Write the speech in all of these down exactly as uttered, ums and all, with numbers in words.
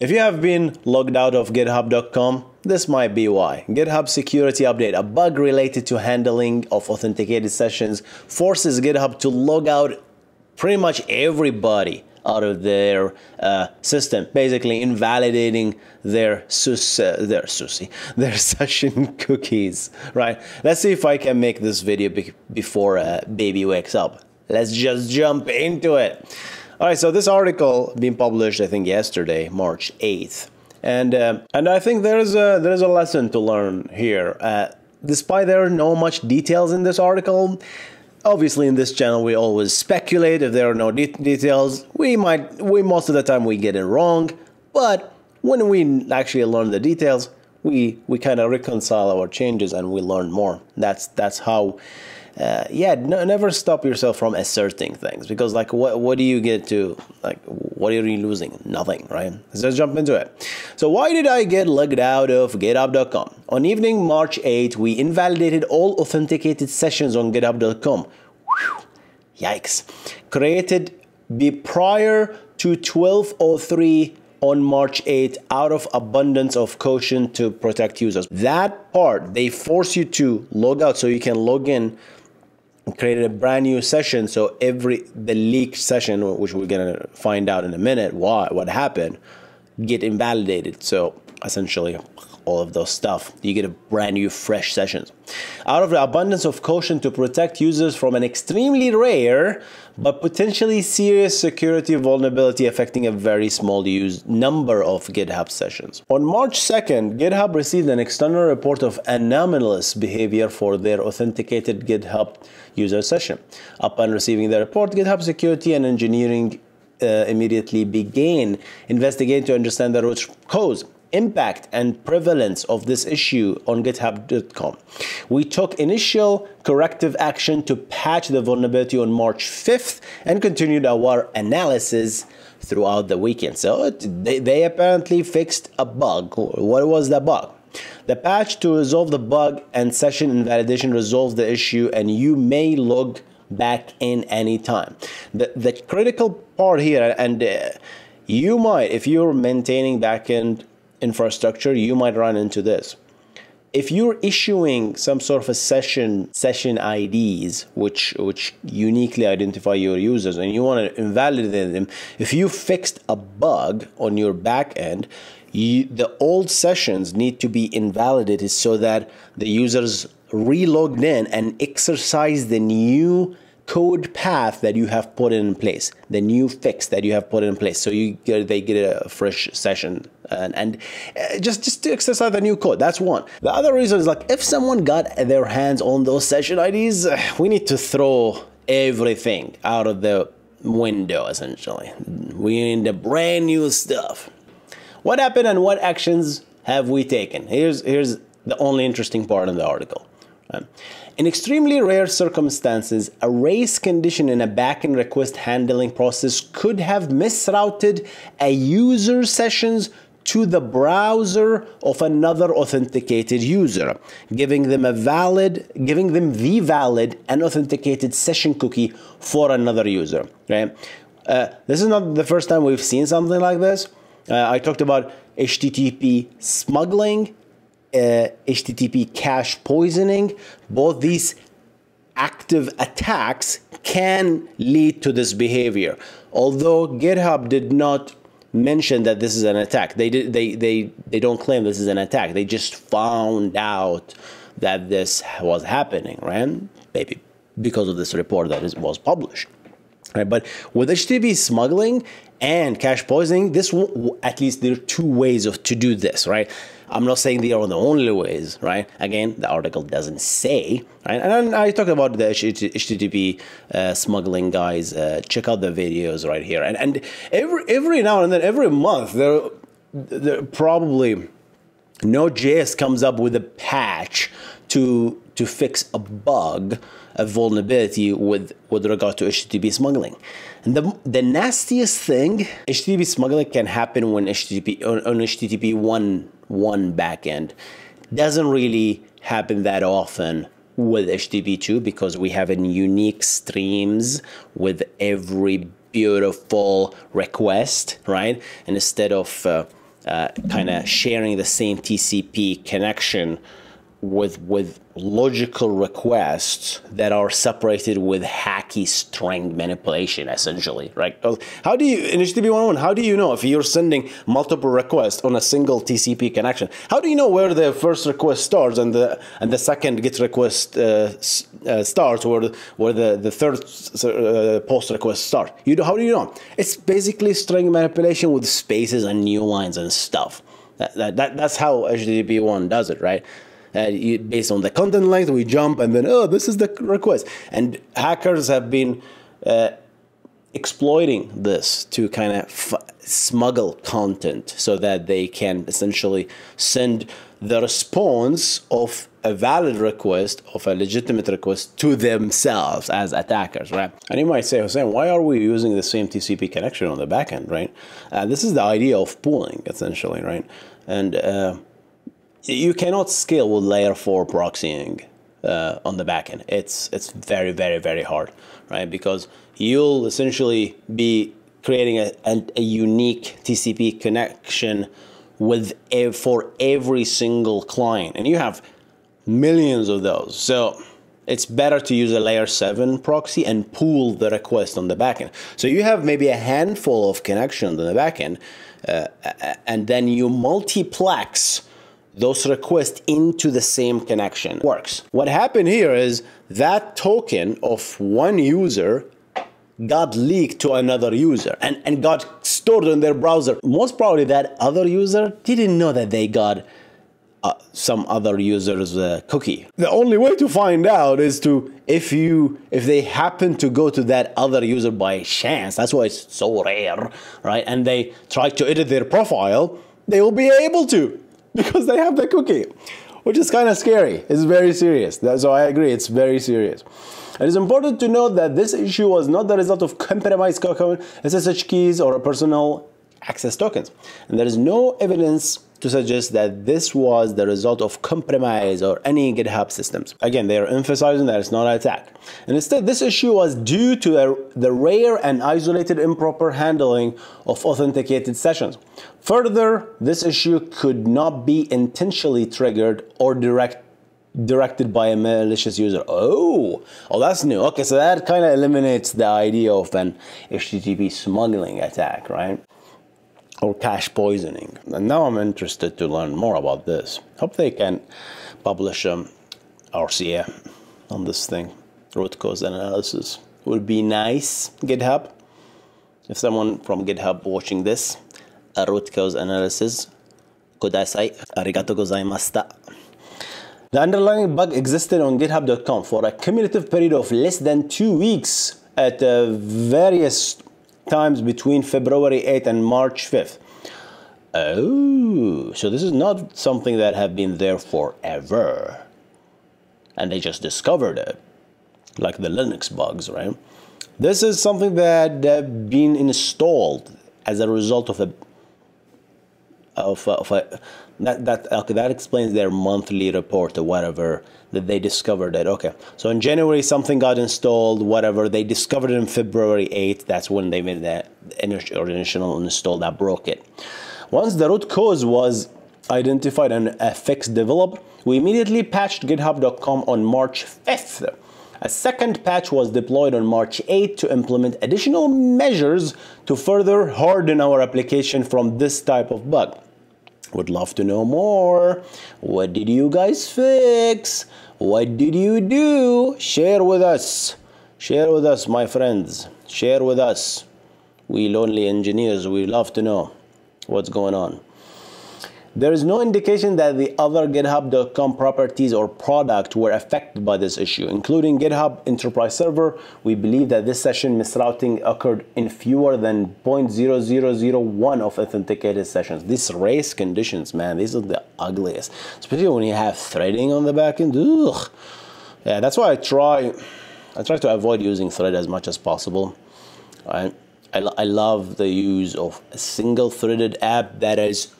If you have been logged out of github dot com, this might be why. GitHub security update, a bug related to handling of authenticated sessions, forces GitHub to log out pretty much everybody out of their uh, system, basically invalidating their sus uh, their sushi their session cookies, right? Let's see if I can make this video be before uh, baby wakes up. Let's just jump into it. All right, so this article being published, I think yesterday, March eighth, and uh, and I think there is a there is a lesson to learn here. Uh, despite there are no much details in this article. Obviously, in this channel, we always speculate. If there are no de details, we might, we most of the time we get it wrong. But when we actually learn the details, we we kind of reconcile our changes and we learn more. That's that's how. Uh, yeah, no, never stop yourself from asserting things, because like, what what do you get to, like, what are you losing? Nothing, right? Let's just jump into it. So why did I get logged out of github dot com? On evening March eighth, we invalidated all authenticated sessions on github dot com. Yikes. Created be prior to twelve oh three on March eighth out of abundance of caution to protect users. That part, they force you to log out so you can log in. Created a brand new session, so every the leaked session, which we're gonna find out in a minute why what happened, get invalidated. So essentially all of those stuff, you get a brand new fresh sessions out of the abundance of caution to protect users from an extremely rare but potentially serious security vulnerability affecting a very small use number of GitHub sessions. On March second, GitHub received an external report of anomalous behavior for their authenticated GitHub user session. Upon receiving the report, GitHub security and engineering uh, immediately began investigating to understand the root cause, impact, and prevalence of this issue on github dot com. We took initial corrective action to patch the vulnerability on March fifth and continued our analysis throughout the weekend. So it, they, they apparently fixed a bug. What was the bug? The patch to resolve the bug and session invalidation resolves the issue, and you may log back in anytime. The, the critical part here, and uh, you might, if you're maintaining backend infrastructure, you might run into this. If you're issuing some sort of a session session I Ds, which which uniquely identify your users, and you want to invalidate them, if you fixed a bug on your back end, you, the old sessions need to be invalidated so that the users relogged in and exercise the new code path that you have put in place, the new fix that you have put in place. So you get, they get a fresh session and, and just, just to exercise the new code. That's one. The other reason is, like, if someone got their hands on those session I Ds, we need to throw everything out of the window, essentially. We need the brand new stuff. What happened and what actions have we taken? Here's, here's the only interesting part in the article. In extremely rare circumstances, a race condition in a backend request handling process could have misrouted a user sessions to the browser of another authenticated user, giving them a valid, giving them the valid and authenticated session cookie for another user. Right? Uh, this is not the first time we've seen something like this. Uh, I talked about H T T P smuggling. Uh, H T T P cache poisoning. Both these active attacks can lead to this behavior. Although GitHub did not mention that this is an attack, they did, they they they don't claim this is an attack. They just found out that this was happening, right? Maybe because of this report that is, was published. Right, but with H T T P smuggling and cache poisoning, this w at least there are two ways of to do this, right? I'm not saying they are the only ways, right? Again, the article doesn't say, right? And I talk about the H T T P uh, smuggling guys. Uh, check out the videos right here. And and every every now and then, every month, there, there probably Node.js comes up with a patch to to fix a bug, a vulnerability with with regard to H T T P smuggling. And the the nastiest thing, H T T P smuggling can happen when H T T P on, on H T T P one point one backend. Doesn't really happen that often with H T T P two, because we have in unique streams with every beautiful request, right? And instead of uh, uh, kind of sharing the same T C P connection with with logical requests that are separated with hacky string manipulation, essentially, right? How do you, in H T T P one point one, how do you know if you're sending multiple requests on a single T C P connection? How do you know where the first request starts and the and the second GET request uh, uh, starts, or where the the third uh, POST request starts? You know, how do you know? It's basically string manipulation with spaces and new lines and stuff. That, that, that that's how H T T P one does it, right? Uh, you, based on the content length, we jump and then, oh, this is the request. And hackers have been uh, exploiting this to kind of f smuggle content so that they can essentially send the response of a valid request, of a legitimate request, to themselves as attackers, right? And you might say, Hussein, why are we using the same T C P connection on the back end, right? Uh, this is the idea of pooling, essentially, right? And uh, you cannot scale with layer four proxying uh, on the back end. It's, it's very, very, very hard, right? Because you'll essentially be creating a, a, a unique T C P connection with a, for every single client. And you have millions of those. So it's better to use a layer seven proxy and pool the request on the back end. So you have maybe a handful of connections on the back end, uh, and then you multiplex those requests into the same connection. Works. What happened here is that token of one user got leaked to another user and, and got stored in their browser. Most probably that other user didn't know that they got uh, some other user's uh, cookie. The only way to find out is to, if you, if they happen to go to that other user by chance, that's why it's so rare, right? And they try to edit their profile, they will be able to, because they have the cookie, which is kind of scary. It's very serious. So I agree, it's very serious. It is important to note that this issue was not the result of compromised S S H keys or personal access tokens. And there is no evidence to suggest that this was the result of compromise or any GitHub systems. Again, they are emphasizing that it's not an attack. And instead, this issue was due to the, the rare and isolated improper handling of authenticated sessions. Further, this issue could not be intentionally triggered or direct, directed by a malicious user. Oh, oh, that's new. Okay, so that kind of eliminates the idea of an H T T P smuggling attack, right? Or cache poisoning. And now I'm interested to learn more about this. Hope they can publish um, R C A on this thing. Root cause analysis would be nice. GitHub, if someone from GitHub watching this, a root cause analysis, kudasai, arigato gozaimashita. The underlying bug existed on github dot com for a cumulative period of less than two weeks at uh, various times between February eighth and March fifth. Oh, so this is not something that have been there forever. And they just discovered it, like the Linux bugs, right? This is something that have been installed as a result of a, of a, of a that, that, okay, that explains their monthly report or whatever, that they discovered it. Okay, so in January something got installed, whatever, they discovered it on February eighth, that's when they made that initial install that broke it. Once the root cause was identified and a fix developed, we immediately patched github dot com on March fifth. A second patch was deployed on March eighth to implement additional measures to further harden our application from this type of bug. Would love to know more. What did you guys fix? What did you do? Share with us. Share with us, my friends. Share with us. We lonely engineers, we love to know what's going on. There is no indication that the other github dot com properties or product were affected by this issue, including GitHub Enterprise Server. We believe that this session misrouting occurred in fewer than zero point zero zero zero one of authenticated sessions. These race conditions, man, these are the ugliest. Especially when you have threading on the back end. Ugh. Yeah, that's why I try, I try to avoid using thread as much as possible. Right? I, I love the use of a single-threaded app that is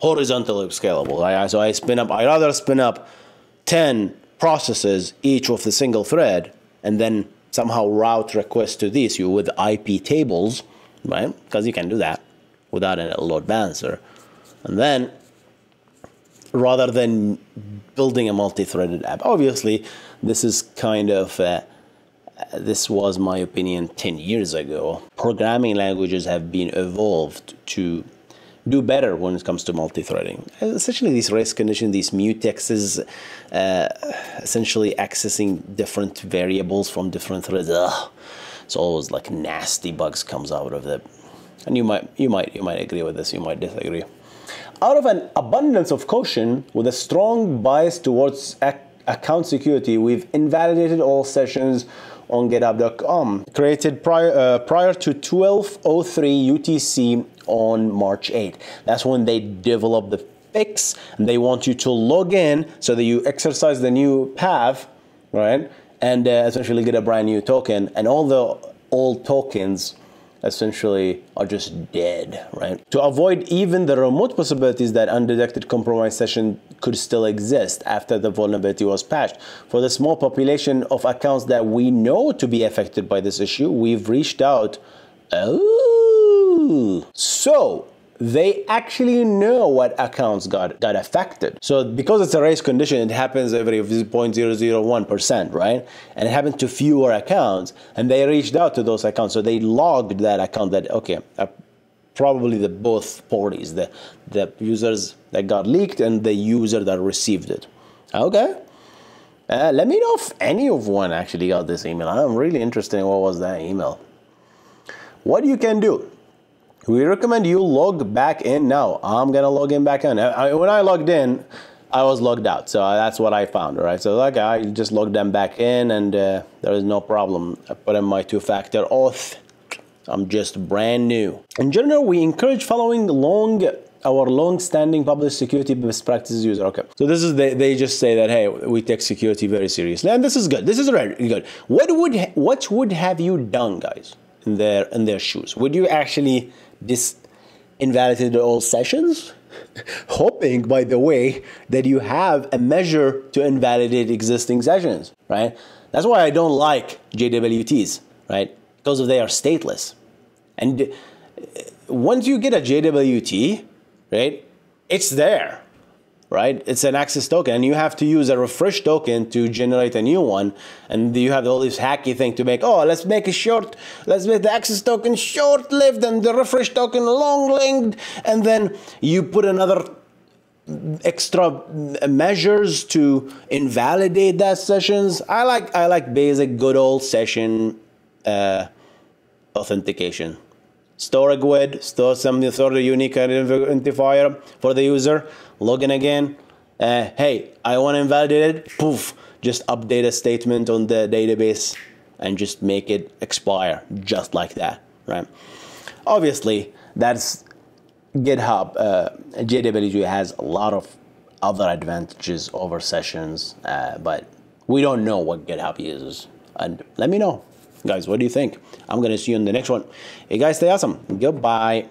horizontally scalable. I, so I spin up, I rather spin up ten processes, each with a single thread, and then somehow route requests to these you with I P tables, right? Because you can do that without a load balancer. And then rather than building a multi-threaded app, obviously this is kind of a, this was my opinion ten years ago. Programming languages have been evolved to do better when it comes to multi-threading. Essentially, these race conditions, these mutexes, uh, essentially accessing different variables from different threads. Ugh. It's always like nasty bugs comes out of it. And you might, you might, you might agree with this. You might disagree. Out of an abundance of caution, with a strong bias towards ac account security, we've invalidated all sessions on github dot com, created prior, uh, prior to twelve oh three U T C on March eighth. That's when they developed the fix, and they want you to log in so that you exercise the new path, right? And uh, essentially get a brand new token, and all the old tokens essentially are just dead, right? To avoid even the remote possibilities that undetected compromised session could still exist after the vulnerability was patched. For the small population of accounts that we know to be affected by this issue, we've reached out. Oh, so they actually know what accounts got, got affected. So because it's a race condition, it happens every zero point zero zero one percent, right? And it happened to fewer accounts, and they reached out to those accounts. So they logged that account that, okay, uh, probably the both parties, the, the users that got leaked and the user that received it. Okay. Uh, let me know if any of one actually got this email. I'm really interested in what was that email. What you can do. We recommend you log back in now. I'm gonna log in back in. I, I, when I logged in, I was logged out, so that's what I found, right? So like I just logged them back in, and uh, there is no problem. I put in my two-factor auth. I'm just brand new. In general, we encourage following long our long-standing published security best practices user. Okay, so this is they, they just say that, hey, we take security very seriously, and this is good. This is really good. What would what would have you done, guys, in their in their shoes? Would you actually just invalidated all sessions, hoping, by the way, that you have a measure to invalidate existing sessions, right? That's why I don't like J W Ts, right? Because they are stateless. And once you get a J W T, right, it's there, right? It's an access token, and you have to use a refresh token to generate a new one. And you have all this hacky thing to make, oh, let's make it short, let's make the access token short-lived and the refresh token long-lived, and then you put another extra measures to invalidate that sessions. I like, I like basic good old session uh, authentication. Store a G U I D, store some sort of unique identifier for the user, log in again. Uh, hey, I want to invalidate it. Poof, just update a statement on the database and just make it expire just like that, right? Obviously, that's GitHub. Uh, J W T has a lot of other advantages over sessions, uh, but we don't know what GitHub uses. And let me know. Guys, what do you think? I'm going to see you in the next one. Hey guys, stay awesome. Goodbye.